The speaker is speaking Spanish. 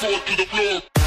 fall to the floor.